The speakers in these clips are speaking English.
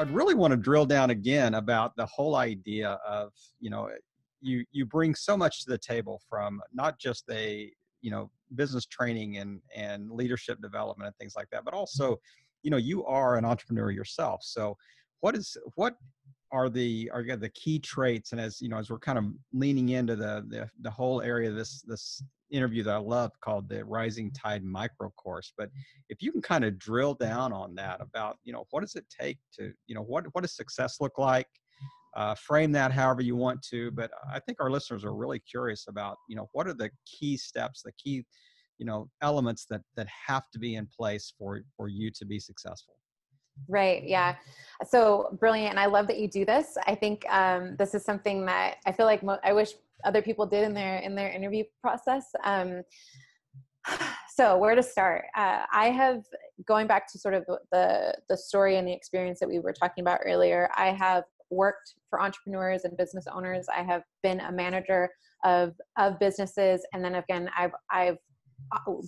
I'd really want to drill down again about the whole idea of, you know, you bring so much to the table from not just a, you know, business training and leadership development and things like that, but also, you know, you are an entrepreneur yourself. So what are the key traits? And as you know, as we're kind of leaning into the whole area of this interview that I love called the Rising Tide Micro Course, but if you can kind of drill down on that about, you know, what does it take to, you know, what does success look like? Frame that however you want to, but I think our listeners are really curious about, you know, what are the key steps, the key, you know, elements that have to be in place for you to be successful. Right. Yeah. So brilliant. And I love that you do this. I think this is something that I feel like I wish other people did in their interview process. So where to start? I have, going back to sort of the story and the experience that we were talking about earlier, I have worked for entrepreneurs and business owners. I have been a manager of businesses. And then again, I've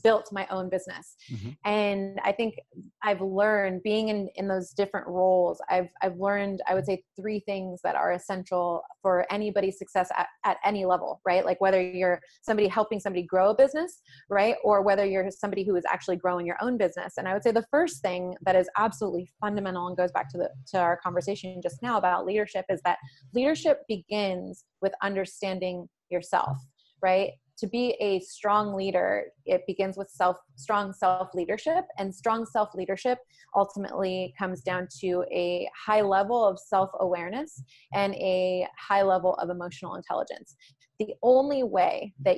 built my own business. Mm-hmm. And I think I've learned, being in those different roles, I've learned, I would say, three things that are essential for anybody's success at any level, right? Like whether you're somebody helping somebody grow a business, right? Or whether you're somebody who is actually growing your own business. And I would say the first thing that is absolutely fundamental and goes back to our conversation just now about leadership is that leadership begins with understanding yourself, right? To be a strong leader, it begins with strong self-leadership, and strong self-leadership ultimately comes down to a high level of self-awareness and a high level of emotional intelligence. The only way that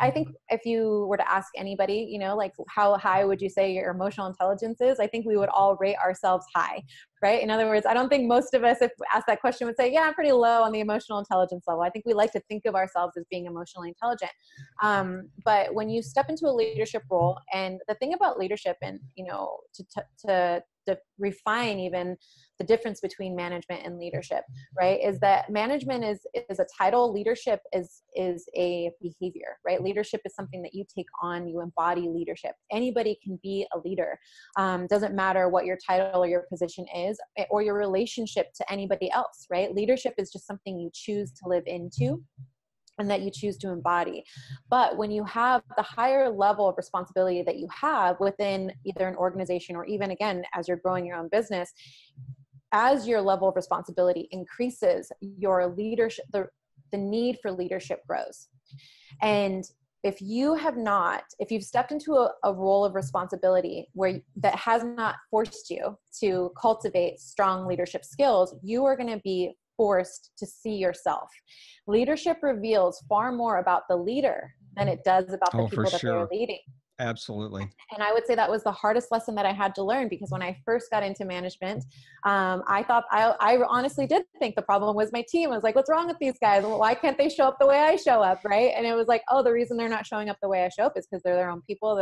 I think if you were to ask anybody, you know, like how high would you say your emotional intelligence is, I think we would all rate ourselves high, right? In other words, I don't think most of us, if asked that question, would say, yeah, I'm pretty low on the emotional intelligence level. I think we like to think of ourselves as being emotionally intelligent. But when you step into a leadership role, and the thing about leadership, and, you know, to refine even the difference between management and leadership, right, is that management is a title, leadership is a behavior, right? Leadership is something that you take on, you embody leadership. Anybody can be a leader. Doesn't matter what your title or your position is, or your relationship to anybody else, right? Leadership is just something you choose to live into and that you choose to embody. But when you have the higher level of responsibility that you have within either an organization or even, again, as you're growing your own business, as your level of responsibility increases, your leadership, the need for leadership grows. And if you've stepped into a role of responsibility that has not forced you to cultivate strong leadership skills, you are going to be forced to see yourself. Leadership reveals far more about the leader than it does about the people that they're leading. Absolutely. And I would say that was the hardest lesson that I had to learn, because when I first got into management, I honestly did think the problem was my team. I was like, what's wrong with these guys? Why can't they show up the way I show up, right? And it was like, oh, the reason they're not showing up the way I show up is because they're their own people.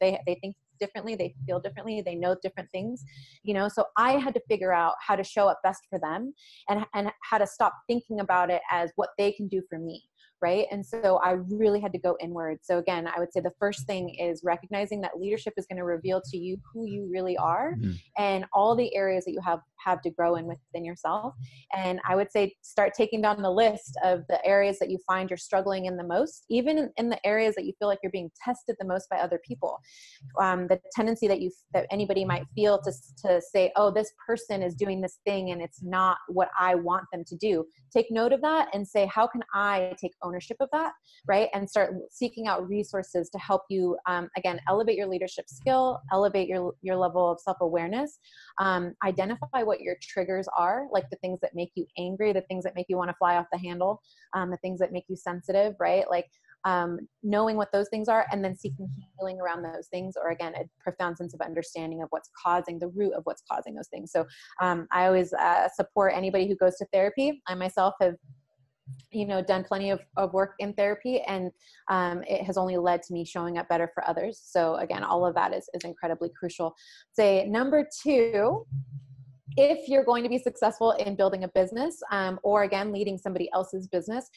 They think differently, they feel differently, they know different things, you know. So I had to figure out how to show up best for them, and how to stop thinking about it as what they can do for me, right? And so I really had to go inward. So again, I would say the first thing is recognizing that leadership is going to reveal to you who you really are, mm-hmm. and all the areas that you have to grow in within yourself. And I would say start taking down the list of the areas that you find you're struggling in the most, even in the areas that you feel like you're being tested the most by other people. The tendency that anybody might feel to say, oh, this person is doing this thing and it's not what I want them to do. Take note of that and say, how can I take ownership of that, right? And start seeking out resources to help you, again, elevate your leadership skill, elevate your level of self-awareness, identify what your triggers are, like the things that make you angry, the things that make you want to fly off the handle, the things that make you sensitive, right? Like knowing what those things are, and then seeking healing around those things, or again, a profound sense of understanding of what's causing the root of what's causing those things. So I always support anybody who goes to therapy. I myself have, you know, done plenty of work in therapy, and it has only led to me showing up better for others. So again, all of that is incredibly crucial. Say number two, if you're going to be successful in building a business, or again, leading somebody else's business,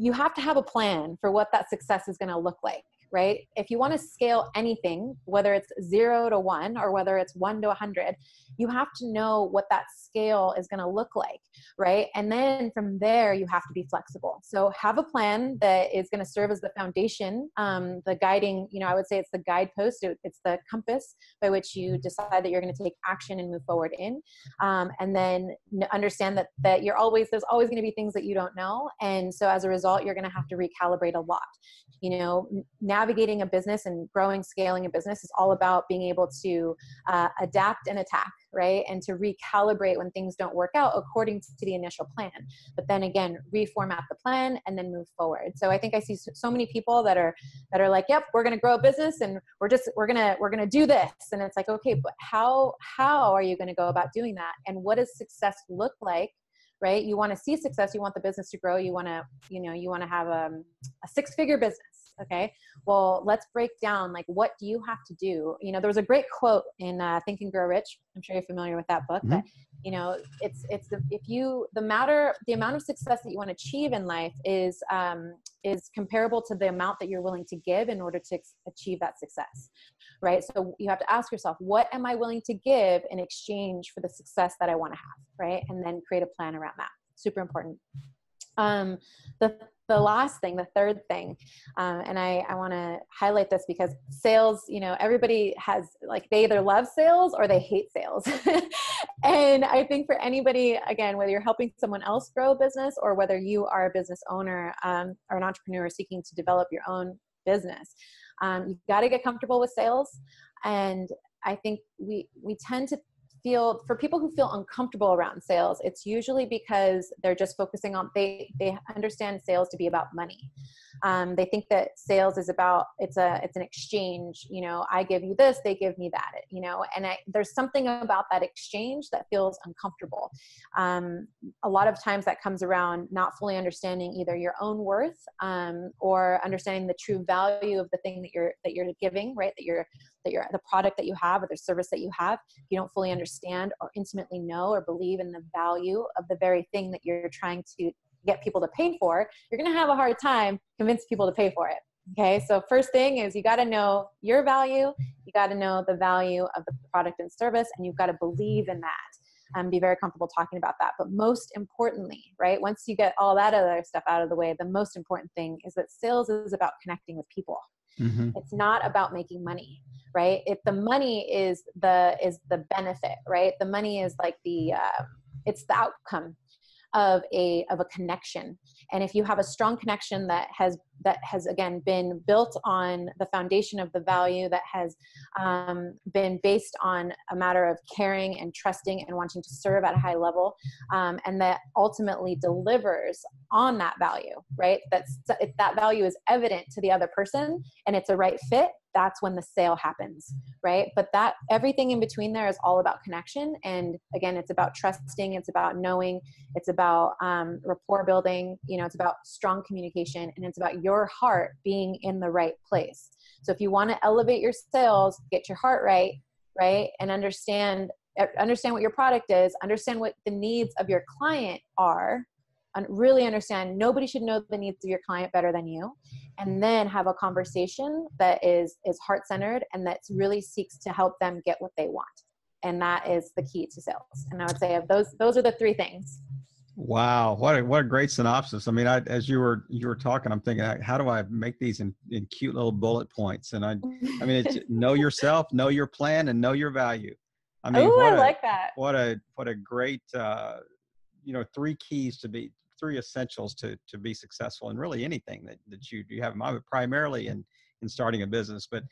you have to have a plan for what that success is going to look like, right? If you want to scale anything, whether it's 0 to 1 or whether it's 1 to 100, you have to know what that scale is going to look like, right? And then from there, you have to be flexible. So have a plan that is going to serve as the foundation, the guiding, I would say it's the guidepost, it's the compass by which you decide that you're going to take action and move forward in. And then understand that there's always going to be things that you don't know. And so as a result, you're going to have to recalibrate a lot. Navigating a business and scaling a business is all about being able to adapt and attack, right? And to recalibrate when things don't work out according to the initial plan. But then again, reformat the plan and then move forward. So I think I see so many people that are like, yep, we're going to grow a business and we're going to do this. And it's like, okay, but how are you going to go about doing that? And what does success look like? Right? You want to see success. You want the business to grow. You want to have a 6-figure business. Okay. Well, let's break down, what do you have to do? There was a great quote in Think and Grow Rich. I'm sure you're familiar with that book, but the amount of success that you want to achieve in life is comparable to the amount that you're willing to give in order to achieve that success, right? So you have to ask yourself, what am I willing to give in exchange for the success that I want to have, right? And then create a plan around that. Super important. The third thing, and I want to highlight this because sales, everybody has, they either love sales or they hate sales. And I think for anybody, again, whether you're helping someone else grow a business or whether you are a business owner or an entrepreneur seeking to develop your own business, you've got to get comfortable with sales. And I think we tend to feel, for people who feel uncomfortable around sales, it's usually because they're just focusing on, they understand sales to be about money. They think that sales is about, it's an exchange, I give you this, they give me that, and there's something about that exchange that feels uncomfortable. A lot of times that comes around not fully understanding either your own worth, or understanding the true value of the thing that you're giving, right? The product that you have or the service that you have, you don't fully understand or intimately know or believe in the value of the very thing that you're trying to get people to pay for, you're going to have a hard time convincing people to pay for it. Okay. So first thing is you got to know your value. You got to know the value of the product and service, and you've got to believe in that and be very comfortable talking about that. But most importantly, right, once you get all that other stuff out of the way, the most important thing is that sales is about connecting with people. Mm-hmm. It's not about making money, right? If the money is the benefit, right? The money is it's the outcome of a connection. And if you have a strong connection that has again been built on the foundation of the value that has been based on a matter of caring and trusting and wanting to serve at a high level, and that ultimately delivers on that value, right? If that value is evident to the other person and it's a right fit, that's when the sale happens, right? But that everything in between there is all about connection. And again, it's about trusting, it's about knowing, it's about rapport building, it's about strong communication, and it's about your heart being in the right place. So if you want to elevate your sales, get your heart right, right? And understand what your product is, understand what the needs of your client are, and really understand nobody should know the needs of your client better than you. And then have a conversation that is heart-centered and that really seeks to help them get what they want. And that is the key to sales. And I would say those are the three things. Wow. What a great synopsis. I mean, as you were talking, I'm thinking, how do I make these in cute little bullet points? And I mean, it's know yourself, know your plan, and know your value. I mean, I like that. What a great, three essentials to be successful in really anything that you have in mind, primarily in starting a business. But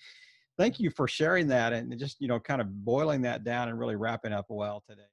thank you for sharing that and just, kind of boiling that down and really wrapping up well today.